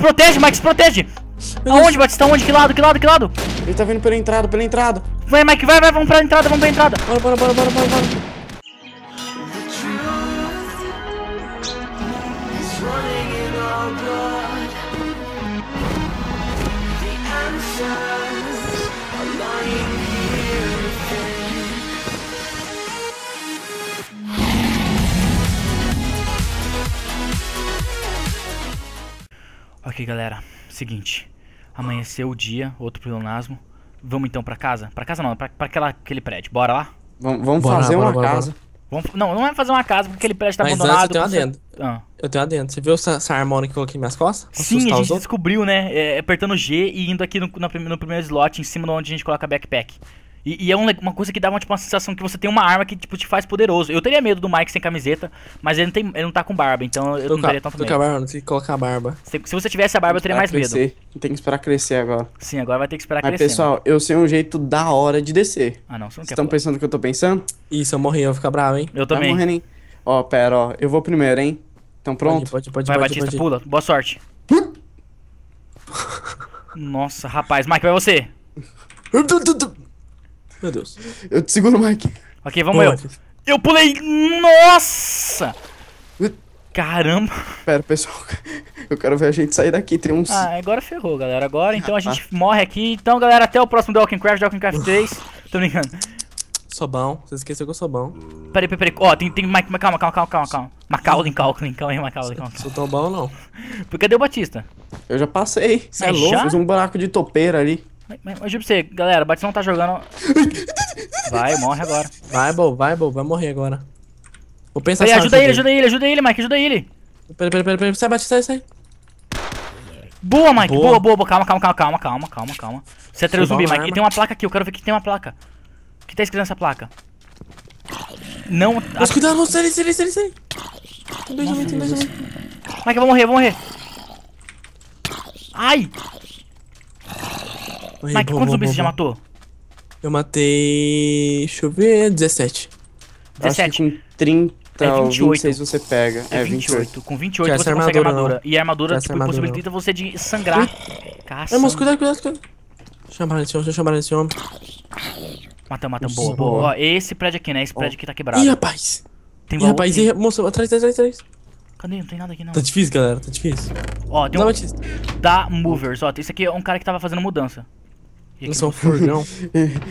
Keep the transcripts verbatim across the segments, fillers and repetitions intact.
protege, Mike, se protege. Aonde, Batista? Aonde? Que lado? Que lado? Que lado? Ele tá vindo pela entrada, pela entrada. Vai, Mike, vai, vai, vamos pra entrada, vamos pra entrada. Bora, bora, bora, bora, bora, bora. Ok, galera, seguinte, amanheceu o dia, outro pleonasmo. Vamos então pra casa? Pra casa não, pra, pra aquela, aquele prédio, bora lá? Vamos, vamos bora, fazer bora, uma bora, casa bora. Vamos, não, não é fazer uma casa porque aquele prédio tá mas abandonado. Mas eu tenho adendo, você... ah. eu tenho adendo, você viu essa, essa harmônica que eu coloquei em minhas costas? Pra sim, a gente descobriu, né, é, apertando G e indo aqui no, no, no primeiro slot, em cima de onde a gente coloca backpack. E, e é uma coisa que dá uma, tipo, uma sensação que você tem uma arma que tipo, te faz poderoso. Eu teria medo do Mike sem camiseta, mas ele não, tem, ele não tá com barba, então eu tô não teria tanto medo. Tô com a barba, não tem que colocar a barba. Se, se você tivesse a barba, eu teria mais crescer. medo. Tem que esperar crescer agora. Sim, agora vai ter que esperar Aí, crescer. Mas pessoal, né? eu sei um jeito da hora de descer. Ah, não, você não Vocês estão pensando o que eu tô pensando? Isso, eu morri, eu vou ficar bravo, hein? Eu também. Tá morrendo, hein? Ó, pera, ó, eu vou primeiro, hein? Então pronto? Pode, pode, pode, vai, pode, Batista, pode. pula. Boa sorte. Nossa, rapaz. Mike, vai você. Meu Deus. Eu te seguro, Mike. Ok, vamos Boa, eu. Mike. Eu pulei. Nossa! Caramba. Pera, pessoal. Eu quero ver a gente sair daqui. Tem uns... Ah, agora ferrou, galera. Agora, então, a gente ah. morre aqui. Então, galera, até o próximo The Walking Craft, The Walking Craft três. Tô brincando. Sou bom. Você esqueceu que eu sou bom. Peraí, peraí, peraí. Ó, tem, tem... Mike, calma, calma, calma, calma, calma. Macaulin, Macaulin, calma aí, Macaulin, calma. Sou tão bom, não. Cadê o Batista? Eu já passei. Você é louco? Fiz um buraco de topeira ali. Mas, mas, eu sei, galera, o Batista não tá jogando. Vai, morre agora. Vai, Bo, vai, Bo, vai morrer agora. Vou pensar peraí, ajuda ele, ajuda ele, ajuda ele, Mike, ajuda ele. Peraí, peraí, peraí, peraí. Sai, Batista, sai, sai. Boa, Mike, boa, boa, boa. Calma, calma, calma, calma, calma, calma. Você atraiu o zumbi, Mike. Arma. E tem uma placa aqui, eu quero ver que tem uma placa. O que tá escrito nessa placa? Não. Mas cuidado, não, sai, sai, sai, sai. Tem dois homens, tem dois homens. Mike, eu vou morrer, eu vou morrer. Ai! Mike, Mike, quantos zumbis você já matou? Eu matei... Deixa eu ver... dezessete. dezessete. Acho que com trinta é ou vinte e seis você pega. É, é vinte e oito. vinte e oito. Com vinte e oito você armadura, consegue armadura. Não. E a armadura, tipo, armadura impossibilita não. você de sangrar. Caça. É, mas cuidado, cuidado, cuidado. Chamaram esse homem, deixa eu chamar esse homem. Matamos, matamos. Boa, boa. boa. Ó, esse prédio aqui, né? Esse prédio aqui tá quebrado. Ih, rapaz! Tem baú, Ih, rapaz, e... moça, atrás, atrás, atrás. Cadê? Não tem nada aqui, não. Tá difícil, galera, tá difícil. Ó, tem um... Da Movers, ó. Esse aqui é um cara que tava fazendo mudança. Eu sou um furgão.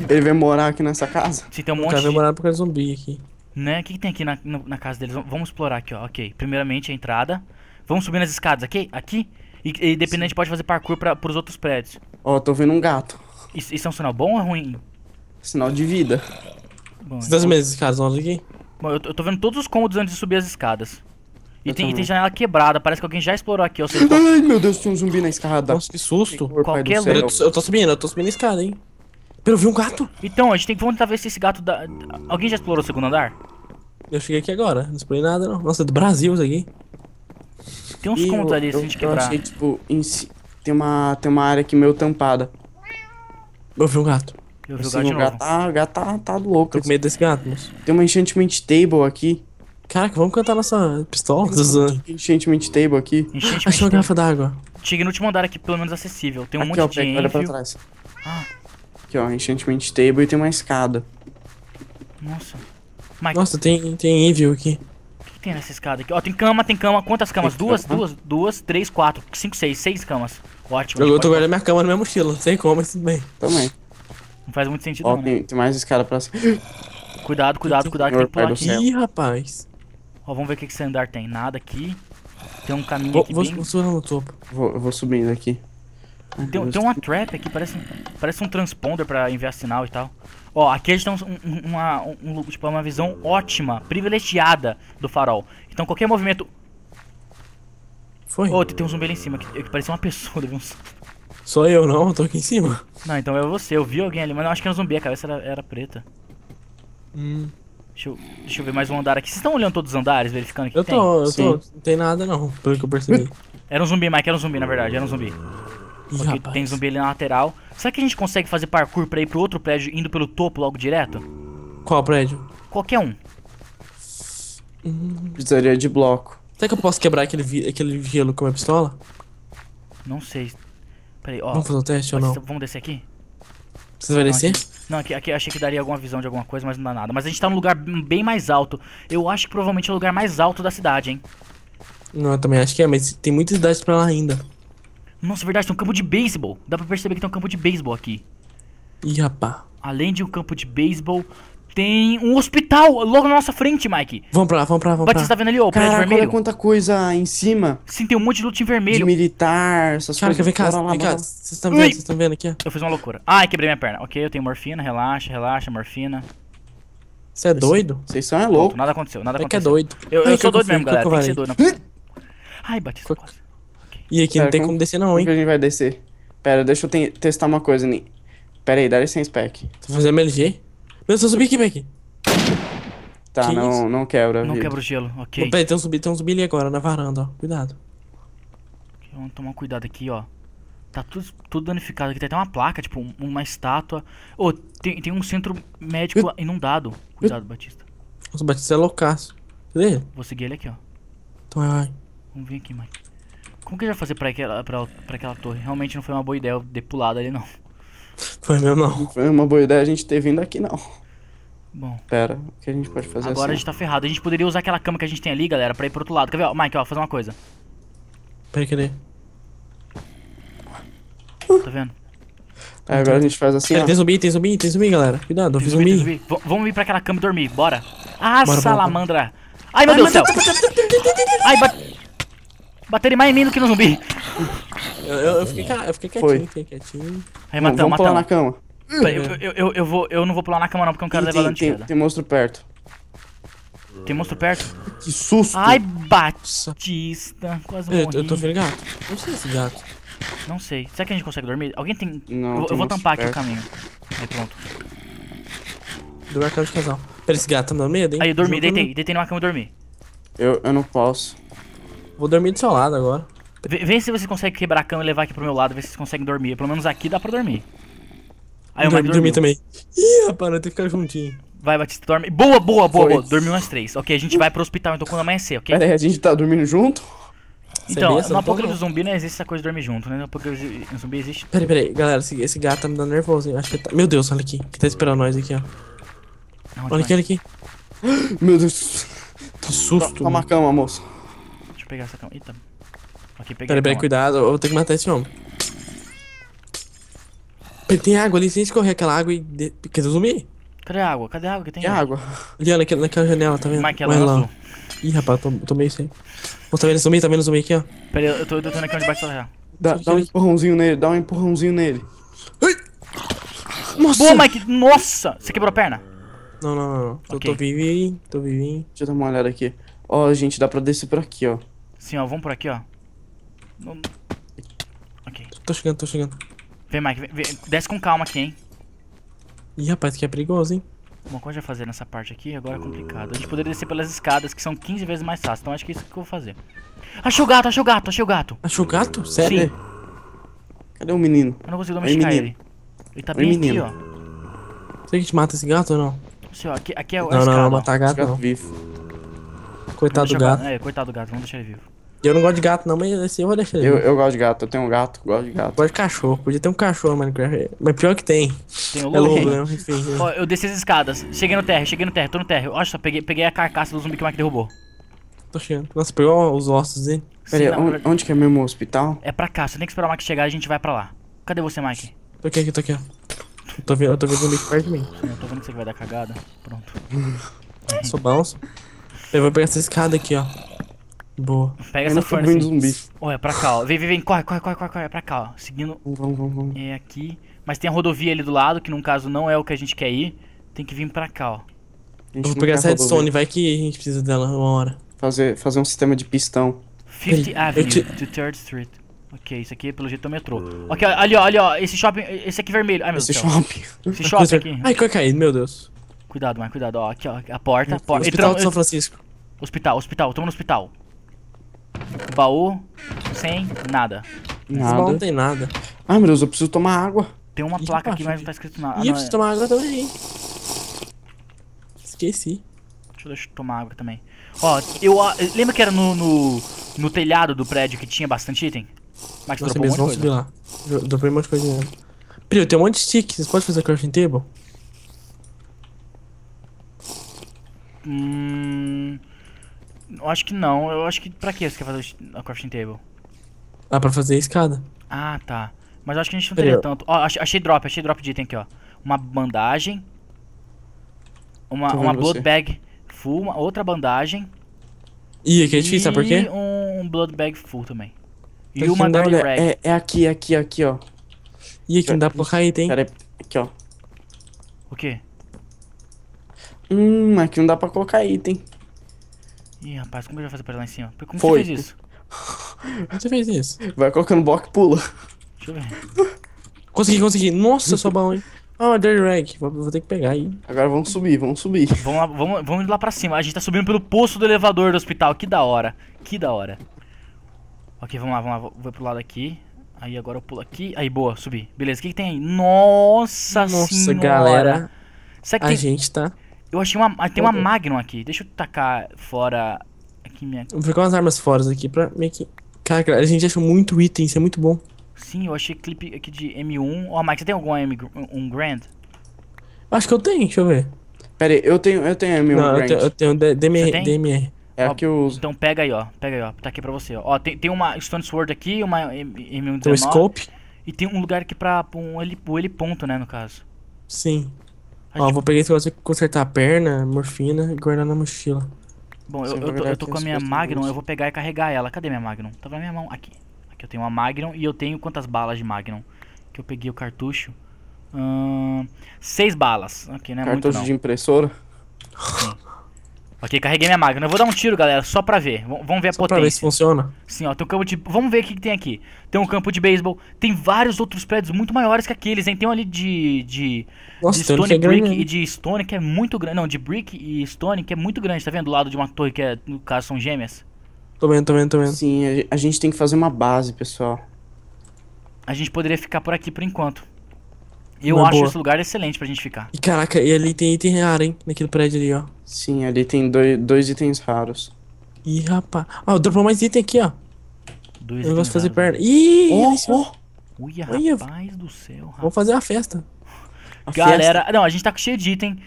Ele vai morar aqui nessa casa? Sim, tem um monte de... O cara vai morar por causa de zumbi aqui. Né? O que, que tem aqui na, no, na casa deles? Vamos explorar aqui, ó. Ok. Primeiramente, a entrada. Vamos subir nas escadas aqui. Aqui. E, e dependendo, a gente pode fazer parkour pra, pros outros prédios. Ó, oh, tô vendo um gato. Isso, isso é um sinal bom ou ruim? Sinal de vida. Bom, Você tá vendo as escadas onde aqui? Bom, eu, eu tô vendo todos os cômodos antes de subir as escadas. E tem, e tem janela quebrada, parece que alguém já explorou aqui, ó. Ai, qual... meu Deus, tinha um zumbi na escada. Nossa, que susto. Que Qualquer eu, eu tô subindo, eu tô subindo a escada, hein. Pera, eu vi um gato. Então, a gente tem que tentar ver se esse gato dá... Alguém já explorou o segundo andar? Eu cheguei aqui agora, não explorei nada, não. Nossa, é do Brasil isso aqui. Tem uns contos ali, se a gente eu quebrar. Eu achei, tipo, em si... tem, uma, tem uma área aqui meio tampada. Eu vi um gato. Eu vi um gato de novo. O gato tá, tá louco. Tô com medo desse gato, moço. Tem uma enchantment table aqui. Caraca, vamos cantar nossa pistola? Enchantment table aqui. Enchantment Achei uma garrafa d'água. Cheguei no último andar aqui, pelo menos acessível. Tem um aqui, monte ó, de gente. Olha pra trás. Ah. Aqui, ó, enchantment table e tem uma escada. Nossa. Mike. Nossa, tem, tem evil aqui. O que, que tem nessa escada aqui? Ó, tem cama, tem cama. Quantas camas? Duas, duas, duas, três, quatro, cinco, seis, seis camas. Ótimo. Eu tô guardando minha cama na minha mochila. Não sei como, mas tudo bem. Também. Não faz muito sentido, ó, não. Ó, tem, né? tem mais escada pra cima. Cuidado, cuidado, cuidado, tem que pular aqui. Ih, rapaz. Ó, vamos ver o que esse andar tem. Nada aqui. Tem um caminho vou, aqui vou, bem... Vou subir no topo. Vou, eu vou subindo aqui. Tem, tem uma trap aqui, parece, parece um transponder pra enviar sinal e tal. Ó, aqui a gente tem um, uma, um, tipo, uma visão ótima, privilegiada do farol. Então qualquer movimento... Foi. Ó, oh, tem, tem um zumbi ali em cima, que, que parece uma pessoa. Um... Sou eu não, eu tô aqui em cima. Não, então é você, eu vi alguém ali, mas eu acho que era um zumbi, a cabeça era, era preta. Hum... Deixa eu, deixa eu ver mais um andar aqui. Vocês estão olhando todos os andares, verificando o que eu tem? Tô, eu Sim. tô, não tem nada não, pelo que eu percebi. Era um zumbi, Mike, era um zumbi, na verdade, era um zumbi. Ih, tem zumbi ali na lateral. Será que a gente consegue fazer parkour pra ir pro outro prédio, indo pelo topo logo direto? Qual prédio? Qualquer um. Precisaria de bloco. Será que eu posso quebrar aquele, aquele gelo com a minha pistola? Não sei. Peraí, ó. Vamos fazer um teste ou não? Vamos descer aqui? Você vai descer? Não, aqui, aqui achei que daria alguma visão de alguma coisa, mas não dá nada. Mas a gente tá num lugar bem mais alto. Eu acho que provavelmente é o lugar mais alto da cidade, hein? Não, eu também acho que é, mas tem muitas cidades pra lá ainda. Nossa, verdade, tem um campo de beisebol. Dá pra perceber que tem um campo de beisebol aqui. Ih, rapá. Além de um campo de beisebol, tem um hospital logo na nossa frente, Mike. Vamos pra lá, vamos pra lá, vamos Batista, pra lá. Tá vendo ali, ó, o prédio vermelho? Olha quanta coisa em cima. Sim, tem um monte de luta em vermelho. De militar, essas coisas. Vem cá, vem cá. Vocês estão vendo, vocês estão vendo aqui, ó. Eu fiz uma loucura. Ai, quebrei minha perna. Ok, eu tenho morfina, relaxa, relaxa, morfina. Você é doido? Vocês são é louco. Nada aconteceu, nada aconteceu. É que é doido. Eu, eu Ai, sou doido mesmo, galera, tem que ser doido. Ai, Batista, quase. E aqui não tem como descer não, hein? Como que a gente vai descer? Pera, deixa eu testar uma coisa, Ni. Pera aí, dá licença, Peck. Tô fazendo M L G? Eu só subi aqui, Peck. Tá, que não, não quebra. Não vida. Quebra o gelo, ok. Peraí, tem um zumbi, tem um zumbi ali agora, na varanda, ó. Cuidado. Okay, vamos tomar cuidado aqui, ó. Tá tudo, tudo danificado aqui. Tem até uma placa, tipo, uma estátua. Ô, oh, tem, tem um centro médico lá inundado. Cuidado, Batista. Nossa, o Batista é loucaço. Cadê ele? Vou seguir ele aqui, ó. Então vai, vai. Vamos vir aqui, Mike. Como que ele vai fazer pra aquela, pra, pra aquela torre? Realmente não foi uma boa ideia eu ter pulado ali, não. Foi mesmo, não. Não foi uma boa ideia a gente ter vindo aqui, não. Bom. Pera, o que a gente pode fazer agora assim? A gente tá ferrado. A gente poderia usar aquela cama que a gente tem ali, galera, pra ir pro outro lado. Quer ver, ó, Mike, ó, fazer uma coisa. Peraí, cadê? Tá vendo? É, agora a gente faz assim, é, ó. Tem zumbi, tem zumbi, tem zumbi, galera. Cuidado, eu fiz zumbi. zumbi. zumbi. Vamos vir pra aquela cama e dormir, bora. Ah, bora, salamandra. Bora. Ai, meu Deus do céu. Ai, bate... Bateram mais em mim do que no zumbi. Eu, eu, eu, fiquei, eu fiquei quietinho, Foi. fiquei quietinho. Aí matamos, Vamos matamos. pular na cama. Peraí, eu, eu, eu, eu, vou, eu não vou pular na cama não, porque eu não quero levar dano de queda. Tem monstro perto. Tem monstro perto? Que susto. Ai, Batista. Quase morri. Eu, eu tô vendo gato. Eu não sei esse gato. Não sei. Será que a gente consegue dormir? Alguém tem... Não, eu tem eu vou tampar perto. aqui o caminho. Aí, pronto. Do arcão de casal. Pera, esse gato não dá medo, hein? Aí, eu dormi, eu deitei. Deitei numa cama e dormi. Eu, eu não posso. Vou dormir do seu lado agora. Vê, vê se você consegue quebrar a cama e levar aqui pro meu lado. Vê se vocês conseguem dormir. Pelo menos aqui dá pra dormir. Aí eu dormi, dormi também. Ih, rapaz, eu tenho que ficar juntinho. Vai, Batista, dorme. Boa, boa, boa, boa. Dormiu umas três. Ok, a gente vai pro hospital então quando amanhecer, ok? Peraí, a gente tá dormindo junto? Então, no apocalipse zumbi não existe essa coisa de dormir junto, né? No apocalipse zumbi existe. Peraí, peraí, galera, esse, esse gato tá me dando nervoso. Acho que tá... Meu Deus, olha aqui. Que tá esperando nós aqui, ó. Não, olha aqui, olha aqui. Meu Deus. Que susto. Toma a cama, moço. Pegar essa cama. Eita. Aqui, peguei. Peraí, peraí, cuidado. Eu vou ter que matar esse homem. Tem água ali. Se escorrer aquela água e... De... Quer dizer, zumbi? Cadê a água? Cadê a água? Que tem Cadê água? Ali, olha, naquela janela, tá vendo? Mike, ela é azul. Ih, rapaz, tô, tô meio sem. Você tá vendo esse zumbi? Tá vendo o zumbi aqui, ó? Peraí, eu tô tentando aqui onde vai estar. Dá, dá um empurrãozinho nele, dá um empurrãozinho nele. Ai! Nossa! Boa, Mike! Nossa! Você quebrou a perna? Não, não, não. não. Okay. Tô, tô vivinho, tô vivinho. Deixa eu dar uma olhada aqui. Ó, oh, gente, dá pra descer por aqui, ó. Sim, ó, vamos por aqui, ó. Não... Ok. Tô chegando, tô chegando. Vem, Mike, vem, vem. Desce com calma aqui, hein. Ih, rapaz, que é perigoso, hein. Uma coisa a fazer nessa parte aqui, agora é complicado. A gente poderia descer pelas escadas, que são quinze vezes mais fácil. Então acho que é isso que eu vou fazer. Achei o gato, achei o gato, achei o gato. Achou o gato? Sério? Sim. Cadê o menino? Eu não consigo domesticar ele. Ele tá bem aqui, ó. Será que a gente mata esse gato ou não? Sei, ó, aqui, aqui é o escada. Não, não, não, matar gato não. Coitado do gato. É, coitado do gato, vamos deixar ele vivo. Eu não gosto de gato não, mas esse eu vou deixar ele eu, vivo. Eu gosto de gato, eu tenho um gato, gosto de gato. Eu gosto de cachorro, podia ter um cachorro no Minecraft, mas pior que tem. Tem o lobo, né? Ó, eu desci as escadas, cheguei no terra, cheguei no terra, tô no terra. Olha só, peguei, peguei a carcaça do zumbi que o Mike derrubou. Tô chegando. Nossa, pegou os ossos dele. Pera aí, onde, onde que é mesmo o hospital? É pra cá, você tem que esperar o Mike chegar e a gente vai pra lá. Cadê você, Mike? Tô aqui, aqui, tô aqui, ó. Tô vendo, eu tô vendo o zumbi perto de mim. Eu tô vendo que você vai dar cagada, pronto. Sou balso. Eu vou pegar essa escada aqui, ó. Boa. Pega eu essa força assim. Zumbi. Oh, é pra cá, ó. Vem, vem, vem. Corre, corre, corre, corre. É pra cá, ó. Seguindo. Vamos, vamos, vamos. É aqui. Mas tem a rodovia ali do lado, que no caso não é o que a gente quer ir. Tem que vir pra cá, ó. Eu vou pegar essa redstone, vai que a gente precisa dela uma hora. Fazer, fazer um sistema de pistão. fiftieth Avenue, to third Street. Ok, isso aqui pelo jeito é o metrô. Ok, ali, ó, ali, ó. Esse shopping, esse aqui vermelho. Ai, meu Deus. Esse shopping. Esse shopping aqui. Ai, cai caído, meu Deus. Cuidado, mãe, cuidado, ó, aqui ó, a porta, a porta. Hospital de São Francisco. Hospital, hospital, tamo no hospital. Baú, sem nada. Nada. Baú não tem nada. Ai, meu Deus, eu preciso tomar água. Tem uma Ih, placa aqui, mas não tá escrito nada. Ih, eu preciso tomar água também. Esqueci. Deixa eu, deixa eu tomar água também. Ó, eu, lembra que era no, no, no telhado do prédio que tinha bastante item? Mas nossa, eles vão coisa. subir lá. Eu dropei um monte de coisinha. Prio, tem um monte de stick. Vocês podem fazer crafting table? Hum... Eu acho que não. Eu acho que... Pra que você quer fazer a crafting table? Ah, pra fazer a escada. Ah, tá. Mas eu acho que a gente não teria Prio. tanto. Ó, achei, achei drop. Achei drop de item aqui, ó. Uma bandagem. Uma, uma blood bag full. Uma outra bandagem. Ih, que é difícil, sabe por quê? E um blood bag full também. E então, uma dirty rag. É, é aqui, aqui, aqui, ó. Ih, que não dá pra colocar item. Pera aí, aqui, ó. O quê? Hum, aqui não dá pra colocar item. Ih, rapaz, como eu já fazer pra lá em cima? Como Foi. você fez isso? Como você fez isso? Vai colocando bloco e pula. Deixa eu ver. Consegui, consegui. Nossa, eu sou bom, hein? Ó, oh, dirty rag. Vou, vou ter que pegar aí. Agora vamos subir, vamos subir. Vamos lá, vamos, vamos ir lá pra cima. A gente tá subindo pelo poço do elevador do hospital. Que da hora. Que da hora. Ok, vamos lá, vamos lá, vou pro lado aqui. Aí agora eu pulo aqui. Aí, boa, subi. Beleza, o que, que tem aí? Nossa, Nossa senhora. Nossa, galera. Será que a tem... gente tá... Eu achei uma... Tem uma Magnum aqui. Deixa eu tacar fora... Aqui minha... Vou pegar umas armas fora aqui pra meio que... Cara, a gente achou muito item, isso é muito bom. Sim, eu achei clipe aqui de M um. Ó, oh, Mike, você tem alguma M um Garand? Acho que eu tenho, deixa eu ver. Pera aí, eu tenho, eu tenho M um Garand. Não, eu tenho, eu tenho D M R. É ó, que eu uso. Então pega aí, ó. Pega aí, ó. Tá aqui pra você, ó. Ó, tem, tem uma Stone Sword aqui, uma M um tem um scope. E tem um lugar aqui pra, pra um L, o L-Ponto, né, no caso. Sim. A ó, gente... vou pegar esse negócio aqui, consertar a perna, morfina e guardar na mochila. Bom, eu, eu, eu, tô, eu tô com a minha Magnum, eu vou pegar e carregar ela. Cadê minha Magnum? Tá na minha mão. Aqui. Aqui eu tenho uma Magnum e eu tenho quantas balas de Magnum? Que eu peguei o cartucho. Hum, seis balas. Ok, não é cartucho muito, não. Cartucho de impressora? Sim. Ok, carreguei minha máquina. Eu vou dar um tiro, galera, só pra ver. V vamos ver a só potência. Pra ver se funciona. Sim, ó, tem um campo de... Vamos ver o que, que tem aqui. Tem um campo de beisebol. Tem vários outros prédios muito maiores que aqueles, hein? Tem um ali de... de, Nossa, de Stone Brick é e de Stone, que é muito grande. Não, de Brick e Stone, que é muito grande. Tá vendo? Do lado de uma torre, que é, no caso, são gêmeas. Tô vendo, tô vendo, tô vendo. Sim, a gente tem que fazer uma base, pessoal. A gente poderia ficar por aqui por enquanto. Eu Uma acho boa. esse lugar excelente pra gente ficar. E caraca, e ali tem item raro, hein? Naquele prédio ali, ó. Sim, ali tem dois, dois itens raros. Ih, rapaz. Ó, oh, dropou mais item aqui, ó. Dois Eu gosto de fazer perna. Ih, oh, oh. Ui, rapaz Ui, do céu, rapaz. Vamos fazer uma festa. A Galera, festa. não, a gente tá cheio de item.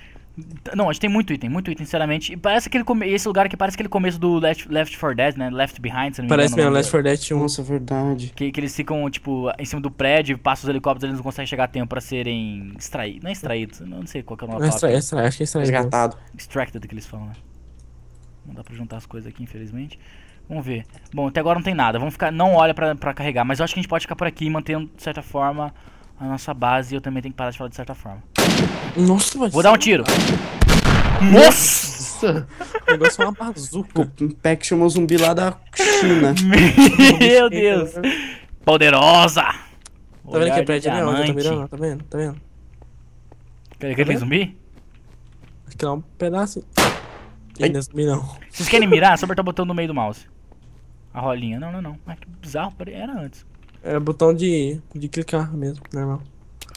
Não, a gente tem muito item, muito item, sinceramente. E parece aquele come... esse lugar aqui parece aquele começo do Left four Dead, né? Left Behind, se não me engano. Parece mesmo, Left four Dead um. Nossa, é verdade. Que, que eles ficam, tipo, em cima do prédio, passam os helicópteros, eles não conseguem chegar a tempo pra serem extraídos. Não é extraídos, não sei qual que é o nome. Não é extraído, extra... acho que é extraído. Resgatado. Extracted, que eles falam, né? Não dá pra juntar as coisas aqui, infelizmente. Vamos ver. Bom, até agora não tem nada. Vamos ficar, não olha pra, pra carregar, mas eu acho que a gente pode ficar por aqui mantendo, de certa forma, a nossa base. E eu também tenho que parar de falar de certa forma. Nossa, vou ser... dar um tiro. Nossa! O negócio é uma bazuca. O Peck chamou zumbi lá da China. Meu Deus! Poderosa! Tá vendo que é prédio? Tá vendo? Tá vendo? Tá vendo? Quer que tem zumbi? Acho que é um pedaço. Não é zumbi, não. Vocês querem mirar? Só apertar o botão no meio do mouse. A rolinha. Não, não, não. Mas que bizarro. Era antes. É botão de, de clicar mesmo, normal.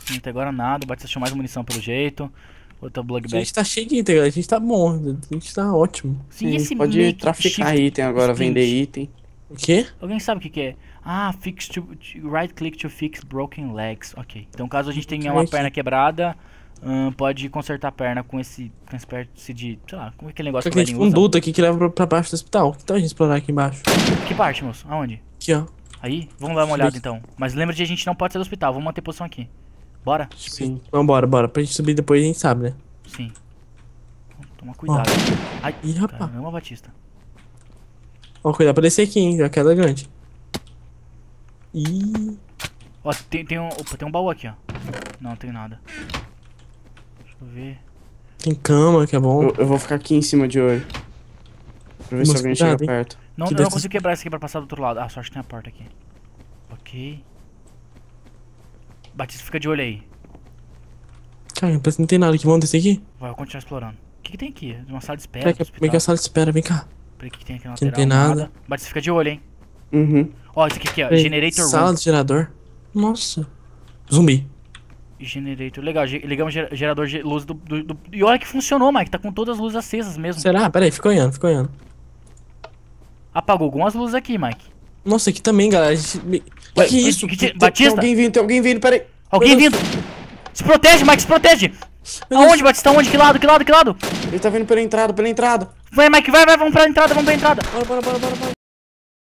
Não tem agora nada, o Batista achou mais munição pelo jeito. Outra blog bag. A gente tá cheio de item, a gente tá bom, a gente tá ótimo. Sim, Sim, esse pode traficar shift, item agora, sprint. vender item. O quê? Alguém sabe o que, que é? Ah, fix to, right click to fix broken legs. Ok. Então caso a gente tenha uma perna quebrada, hum, pode consertar a perna com esse, com esse, esse de, sei lá, como é que é o negócio que tem tipo um duto aqui que leva pra, pra baixo do hospital. Então a gente explorar aqui embaixo. Que parte, moço? Aonde? Aqui, ó. Aí? Vamos dar uma olhada então. Mas lembra de a gente não pode sair do hospital, vamos manter posição aqui. Bora? Sim. Vambora, bora. Pra gente subir depois a gente sabe, né? Sim. Toma cuidado. Oh. Ai, Ih, rapaz. Caramba, Batista. Ó, oh, cuidado pra descer aqui, hein? Já queda grande. Ih. Ó, oh, tem, tem um... Opa, tem um baú aqui, ó. Não, não tem nada. Deixa eu ver. Tem cama, que é bom. Eu, eu vou ficar aqui em cima de olho. Pra ver Mas se alguém cuidado, chega hein? perto. Não, que eu desse... não consigo quebrar isso aqui pra passar do outro lado. Ah, só acho que tem a porta aqui. Ok. Batista, fica de olho aí. Cara, parece que não tem nada aqui. Vamos descer aqui? Vai, eu continuar explorando. O que, que tem aqui? Uma sala de espera. Vem cá, sala de espera, vem cá. Peraí, que tem aqui na lateral? Não tem nada. nada. Batista, fica de olho, hein? Uhum. Ó, isso aqui, aqui ó. Peraí, generator Sala room. do gerador. Nossa. Zumbi. Generator. Legal, ge ligamos ger gerador de luz do, do, do. E olha que funcionou, Mike. Tá com todas as luzes acesas mesmo. Será? Peraí, fica olhando, fica olhando. Apagou algumas luzes aqui, Mike. Nossa, aqui também, galera. A gente... Ué, que isso? Que, que, tem, Batista? Tem alguém vindo, tem alguém vindo, peraí. Alguém vindo. Se protege, Mike, se protege. Aonde, Batista? Aonde? Que lado, que lado, que lado? Ele tá vindo pela entrada, pela entrada. Vai, Mike, vai, vai, vamos pra entrada, vamos pra entrada. Bora, bora, bora, bora, bora.